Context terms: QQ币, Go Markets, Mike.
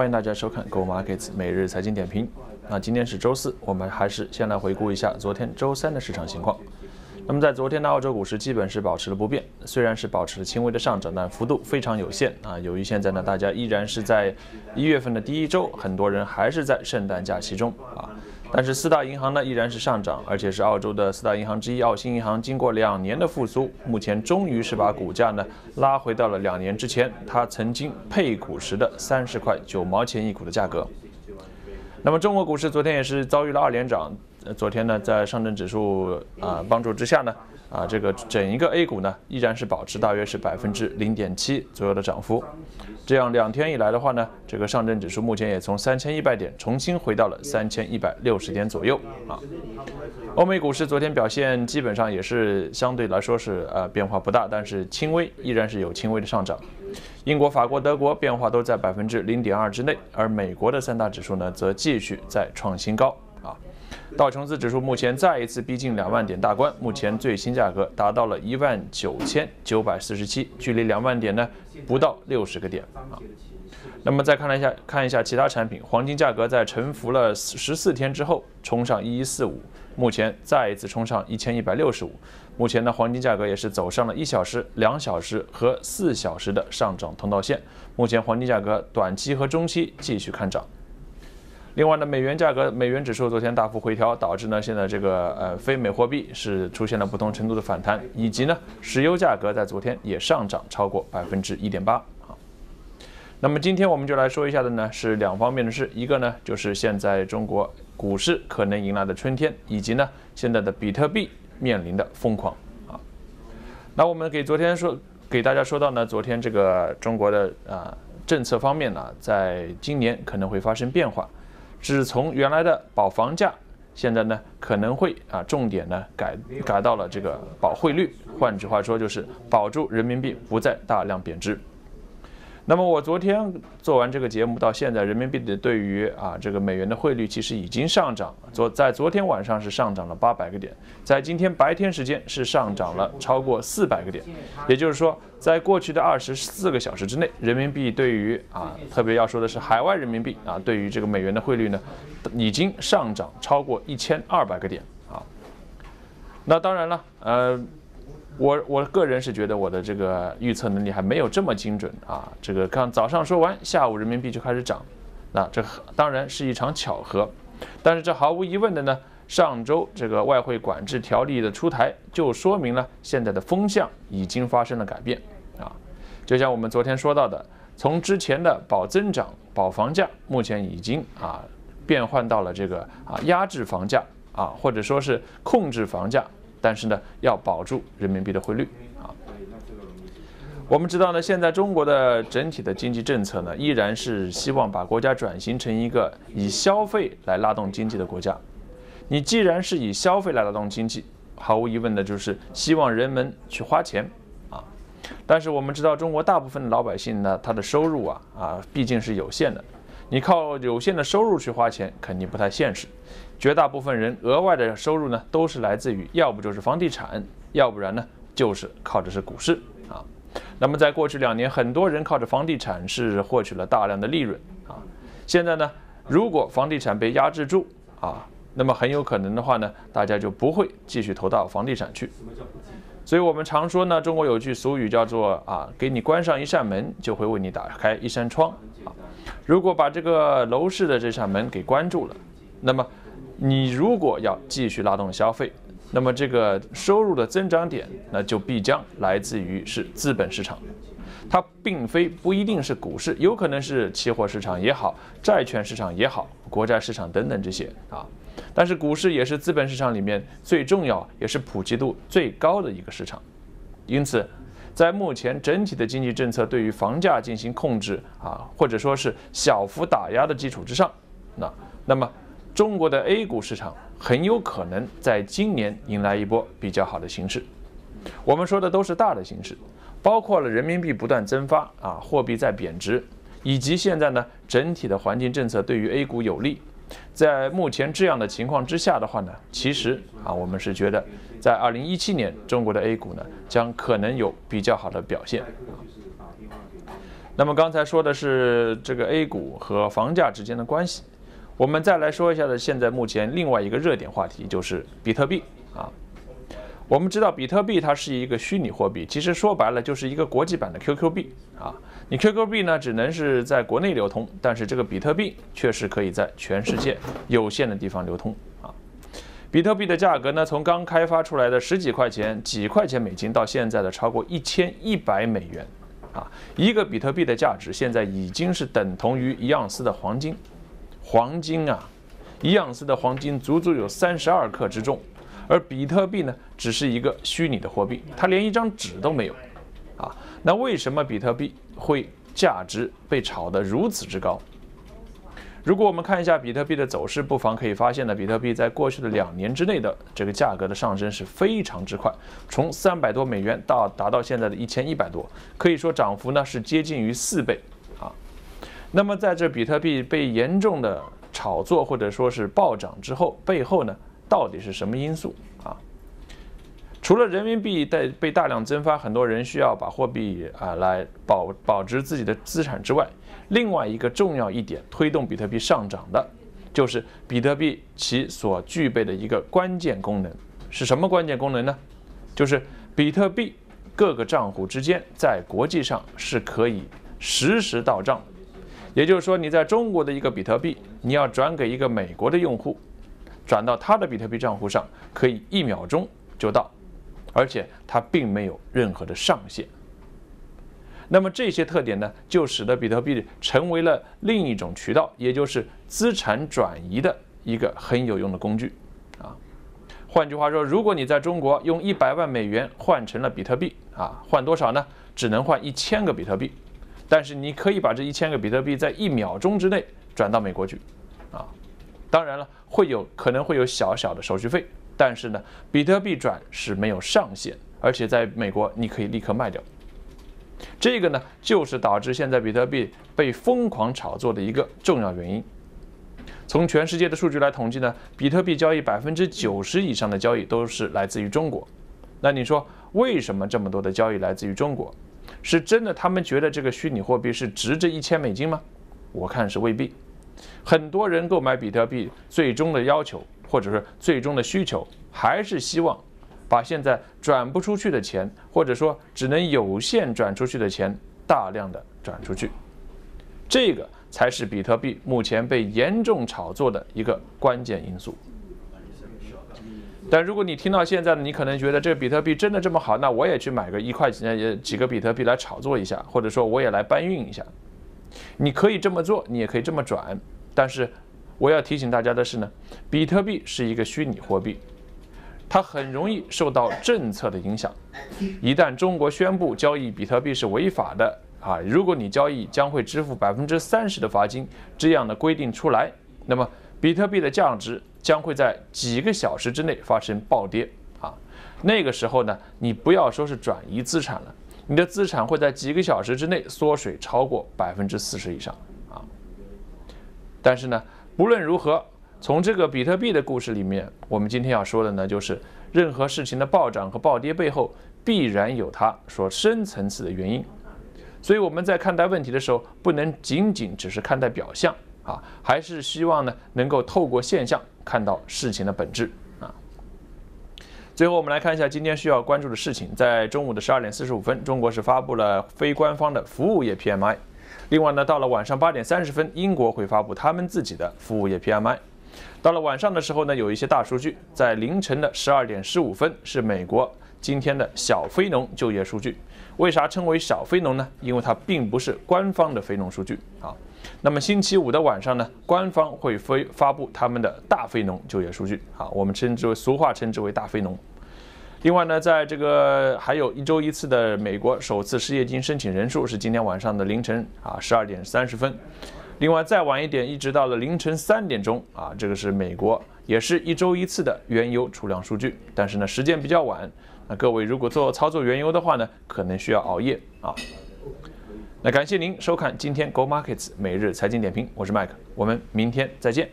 欢迎大家收看Go Markets 每日财经点评。那今天是周四，我们还是先来回顾一下昨天周三的市场情况。那么在昨天的澳洲股市基本是保持了不变，虽然是保持了轻微的上涨，但幅度非常有限啊。由于现在呢，大家依然是在1月份的第一周，很多人还是在圣诞假期中啊。 但是四大银行呢依然是上涨，而且是澳洲的四大银行之一澳新银行，经过2年的复苏，目前终于是把股价呢拉回到了2年之前它曾经配股时的30.9块一股的价格。那么中国股市昨天也是遭遇了2连涨，昨天呢在上证指数帮助之下呢这个整一个 A 股呢依然是保持大约是0.7%左右的涨幅。这样2天以来的话呢，这个上证指数目前也从3100点重新回到了3160点左右啊。欧美股市昨天表现基本上也是相对来说是变化不大，但是轻微依然是有轻微的上涨。英国、法国、德国变化都在0.2%之内，而美国的3大指数呢则继续在创新高啊。道琼斯指数目前再一次逼近2万点大关，目前最新价格达到了19947，距离2万点呢不到60个点啊。那么再看一下其他产品，黄金价格在沉浮了14天之后冲上1145，目前再一次冲上1165。目前呢，黄金价格也是走上了1小时、2小时和4小时的上涨通道线。目前黄金价格短期和中期继续看涨。另外呢，美元价格，美元指数昨天大幅回调，导致呢现在这个非美货币是出现了不同程度的反弹，以及呢石油价格在昨天也上涨超过1.8%。 那么今天我们就来说一下的呢是2方面的事，一个呢就是现在中国股市可能迎来的春天，以及呢现在的比特币面临的疯狂啊。那我们给大家说到呢，昨天这个中国的政策方面呢，在今年可能会发生变化，只从原来的保房价，现在呢可能会重点呢改到了这个保汇率，换句话说就是保住人民币不再大量贬值。 那么我昨天做完这个节目到现在，人民币的对于这个美元的汇率其实已经上涨，在昨天晚上是上涨了800个点，在今天白天时间是上涨了超过400个点，也就是说，在过去的24个小时之内，人民币对于特别要说的是海外人民币对于这个美元的汇率呢，已经上涨超过1200个点啊。那当然了，我个人是觉得我的这个预测能力还没有这么精准啊。这个刚早上说完，下午人民币就开始涨，那这当然是一场巧合。但是这毫无疑问的呢，上周这个外汇管制条例的出台，就说明了现在的风向已经发生了改变啊。就像我们昨天说到的，从之前的保增长、保房价，目前已经变换到了这个压制房价或者说是控制房价。 但是呢，要保住人民币的汇率啊。我们知道呢，现在中国的整体的经济政策呢，依然是希望把国家转型成一个以消费来拉动经济的国家。你既然是以消费来拉动经济，毫无疑问的就是希望人们去花钱啊。但是我们知道，中国大部分的老百姓呢，他的收入毕竟是有限的。 你靠有限的收入去花钱，肯定不太现实。绝大部分人额外的收入呢，都是来自于要不就是房地产，要不然呢就是靠着是股市啊。那么在过去2年，很多人靠着房地产是获取了大量的利润啊。现在呢，如果房地产被压制住那么很有可能的话呢，大家就不会继续投到房地产去。所以我们常说呢，中国有句俗语叫做给你关上一扇门，就会为你打开一扇窗啊。 如果把这个楼市的这扇门给关住了，那么你如果要继续拉动消费，那么这个收入的增长点，那就必将来自于是资本市场，它并非不一定是股市，有可能是期货市场也好，债券市场也好，国债市场等等这些啊。但是股市也是资本市场里面最重要也是普及度最高的一个市场，因此。 在目前整体的经济政策对于房价进行控制或者说是小幅打压的基础之上，那么中国的 A 股市场很有可能在今年迎来一波比较好的形势。我们说的都是大的形势，包括了人民币不断增发货币在贬值，以及现在呢整体的环境政策对于 A 股有利。 在目前这样的情况之下的话呢，其实我们是觉得，在2017年，中国的 A 股呢将可能有比较好的表现。那么刚才说的是这个 A 股和房价之间的关系，我们再来说一下的现在目前另外一个热点话题就是比特币啊。我们知道比特币它是一个虚拟货币，其实说白了就是一个国际版的 QQ 币啊。你 QQ 币呢只能是在国内流通，但是这个比特币却是可以在全世界有限的地方流通啊。比特币的价格呢从刚开发出来的十几块钱、几块钱美金到现在的超过1100美元。 啊，一个比特币的价值现在已经是等同于1盎司的黄金，黄金啊，1盎司的黄金足足有32克之重，而比特币呢，只是一个虚拟的货币，它连一张纸都没有，啊，那为什么比特币会价值被炒得如此之高？如果我们看一下比特币的走势，不妨可以发现呢，比特币在过去的2年之内的这个价格的上升是非常之快，从300多美元到达到现在的1100多，可以说涨幅呢是接近于4倍啊。那么在这比特币被严重的炒作或者说是暴涨之后，背后呢到底是什么因素啊？除了人民币被大量增发，很多人需要把货币来保值自己的资产之外。 另外一个重要一点推动比特币上涨的，就是比特币其所具备的一个关键功能是什么关键功能呢？就是比特币各个账户之间在国际上是可以实时到账，也就是说你在中国的一个比特币，你要转给一个美国的用户，转到他的比特币账户上，可以1秒钟就到，而且它并没有任何的上限。 那么这些特点呢，就使得比特币成为了另一种渠道，也就是资产转移的一个很有用的工具啊。换句话说，如果你在中国用100万美元换成了比特币啊，换多少呢？只能换1000个比特币，但是你可以把这1000个比特币在1秒钟之内转到美国去啊。当然了，可能会有小小的手续费，但是呢，比特币转是没有上限，而且在美国你可以立刻卖掉。 这个呢，就是导致现在比特币被疯狂炒作的一个重要原因。从全世界的数据来统计呢，比特币交易90%以上的交易都是来自于中国。那你说为什么这么多的交易来自于中国？是真的他们觉得这个虚拟货币是值这1000美金吗？我看是未必。很多人购买比特币最终的要求，或者是最终的需求，还是希望 把现在转不出去的钱，或者说只能有限转出去的钱，大量的转出去，这个才是比特币目前被严重炒作的一个关键因素。但如果你听到现在呢，你可能觉得这比特币真的这么好，那我也去买个1块钱几个比特币来炒作一下，或者说我也来搬运一下。你可以这么做，你也可以这么转。但是我要提醒大家的是呢，比特币是一个虚拟货币， 它很容易受到政策的影响，一旦中国宣布交易比特币是违法的啊，如果你交易将会支付30%的罚金，这样的规定出来，那么比特币的价值将会在几个小时之内发生暴跌啊。那个时候呢，你不要说是转移资产了，你的资产会在几个小时之内缩水超过40%以上啊。但是呢，不论如何， 从这个比特币的故事里面，我们今天要说的呢，就是任何事情的暴涨和暴跌背后必然有它所深层次的原因。所以我们在看待问题的时候，不能仅仅只是看待表象啊，还是希望呢能够透过现象看到事情的本质啊。最后我们来看一下今天需要关注的事情，在中午的12点45分，中国是发布了非官方的服务业 PMI。另外呢，到了晚上8点30分，英国会发布他们自己的服务业 PMI。 到了晚上的时候呢，有一些大数据。在凌晨的12点15分是美国今天的小非农就业数据。为啥称为小非农呢？因为它并不是官方的非农数据啊。那么星期五的晚上呢，官方会发布他们的大非农就业数据啊，我们称之为俗话称之为大非农。另外呢，在这个还有一周一次的美国首次失业金申请人数是今天晚上的凌晨啊12点30分。 另外，再晚一点，一直到了凌晨3点钟啊，这个是美国也是一周一次的原油储量数据，但是呢，时间比较晚，那各位如果操作原油的话呢，可能需要熬夜啊。那感谢您收看今天Go Markets 每日财经点评，我是 Mike， 我们明天再见。